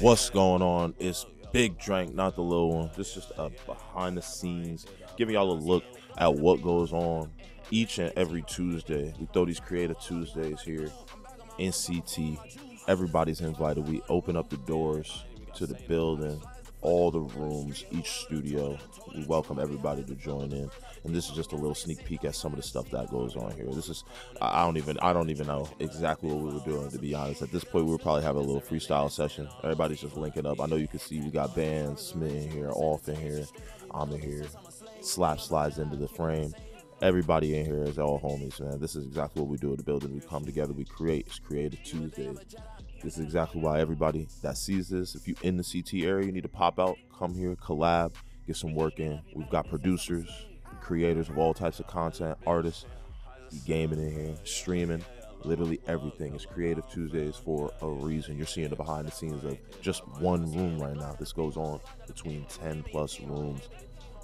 What's going on? It's Big Drank, not the little one. This is just a behind the scenes, giving y'all a look at what goes on each and every Tuesday. We throw these Creative Tuesdays here in CT. Everybody's invited. We open up the doors to the building, all the rooms, each studio. We welcome everybody to join in, and this is just a little sneak peek at some of the stuff that goes on here. This is I don't even know exactly what we were doing, to be honest. At this point, we'll probably have a little freestyle session. Everybody's just linking up. I know you can see we got bands, Smith in here, Off in here, I'm in here, Slap slides into the frame. Everybody in here is all homies, man. This is exactly what we do at the building. We come together, we create. It's Creative Tuesdays. This is exactly why everybody that sees this, if you're in the CT area, you need to pop out, come here, collab, get some work in. We've got producers, creators of all types of content, artists, gaming in here, streaming, literally everything. It's Creative Tuesdays for a reason. You're seeing the behind the scenes of just one room right now. This goes on between 10 plus rooms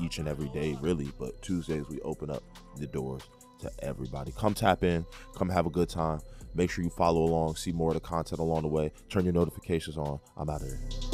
each and every day, really. But Tuesdays, we open up the doors to everybody. Come tap in, come have a good time. Make sure you follow along, see more of the content along the way. Turn your notifications on. I'm out of here.